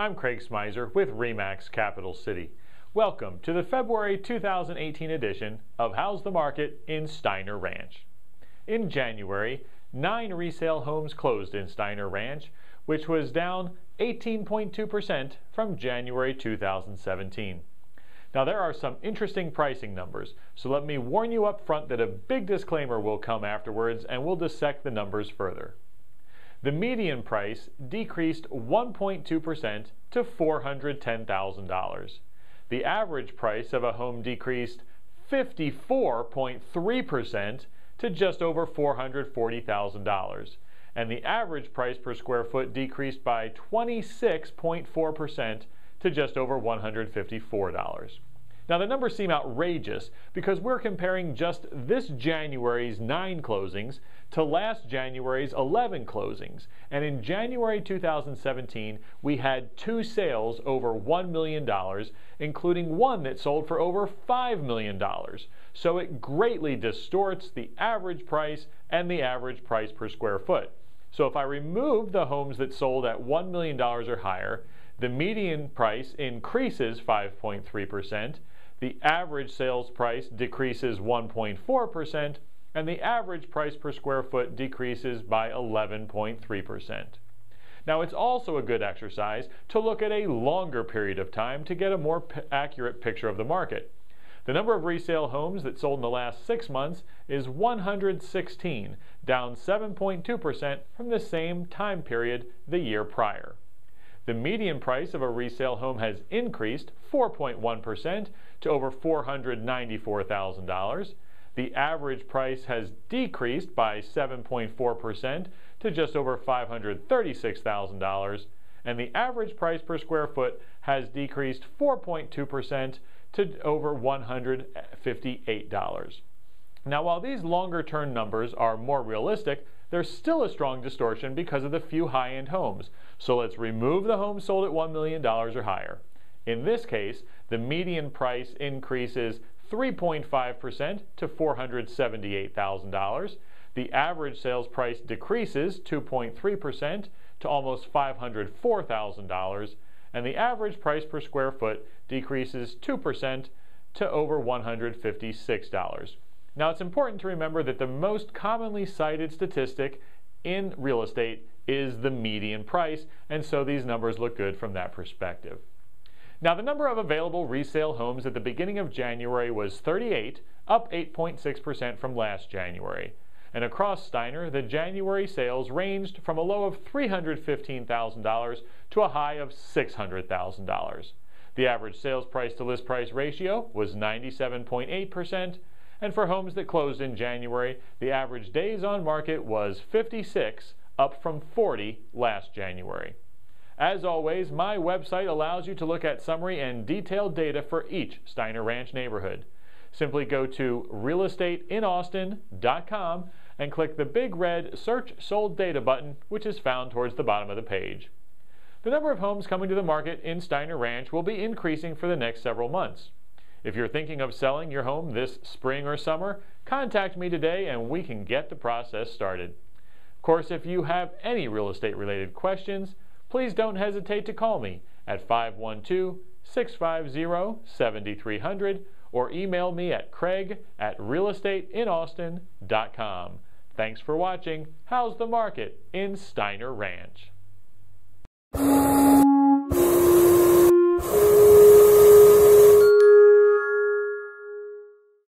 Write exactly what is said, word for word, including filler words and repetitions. I'm Craig Smyser with RE/MAX Capital City. Welcome to the February two thousand eighteen edition of How's the Market in Steiner Ranch. In January, nine resale homes closed in Steiner Ranch, which was down eighteen point two percent from January two thousand seventeen. Now, there are some interesting pricing numbers, so let me warn you up front that a big disclaimer will come afterwards and we'll dissect the numbers further. The median price decreased one point two percent to four hundred ten thousand dollars. The average price of a home decreased fifty-four point three percent to just over four hundred forty thousand dollars. And the average price per square foot decreased by twenty-six point four percent to just over one hundred fifty-four dollars. Now, the numbers seem outrageous because we're comparing just this January's nine closings to last January's eleven closings. And in January two thousand seventeen, we had two sales over one million dollars, including one that sold for over five million dollars. So it greatly distorts the average price and the average price per square foot. So if I remove the homes that sold at one million dollars or higher, the median price increases five point three percent. The average sales price decreases one point four percent, and the average price per square foot decreases by eleven point three percent. Now, it's also a good exercise to look at a longer period of time to get a more p- accurate picture of the market. The number of resale homes that sold in the last six months is one hundred sixteen, down seven point two percent from the same time period the year prior. The median price of a resale home has increased four point one percent to over four hundred ninety-four thousand dollars. The average price has decreased by seven point four percent to just over five hundred thirty-six thousand dollars. And the average price per square foot has decreased four point two percent to over one hundred fifty-eight dollars. Now, while these longer-term numbers are more realistic, there's still a strong distortion because of the few high-end homes. So let's remove the homes sold at one million dollars or higher. In this case, the median price increases three point five percent to four hundred seventy-eight thousand dollars. The average sales price decreases two point three percent to almost five hundred four thousand dollars. And the average price per square foot decreases two percent to over one hundred fifty-six dollars. Now, it's important to remember that the most commonly cited statistic in real estate is the median price, and so these numbers look good from that perspective. Now, the number of available resale homes at the beginning of January was thirty-eight, up eight point six percent from last January. And across Steiner, the January sales ranged from a low of three hundred fifteen thousand dollars to a high of six hundred thousand dollars. The average sales price to list price ratio was ninety-seven point eight percent. And for homes that closed in January, the average days on market was fifty-six, up from forty last January. As always, my website allows you to look at summary and detailed data for each Steiner Ranch neighborhood. Simply go to real estate in austin dot com and click the big red Search Sold Data button, which is found towards the bottom of the page. The number of homes coming to the market in Steiner Ranch will be increasing for the next several months. If you're thinking of selling your home this spring or summer, contact me today and we can get the process started. Of course, if you have any real estate related questions, please don't hesitate to call me at five one two, six five zero, seven three zero zero or email me at craig at real estate in austin dot com. Thanks for watching How's the Market in Steiner Ranch?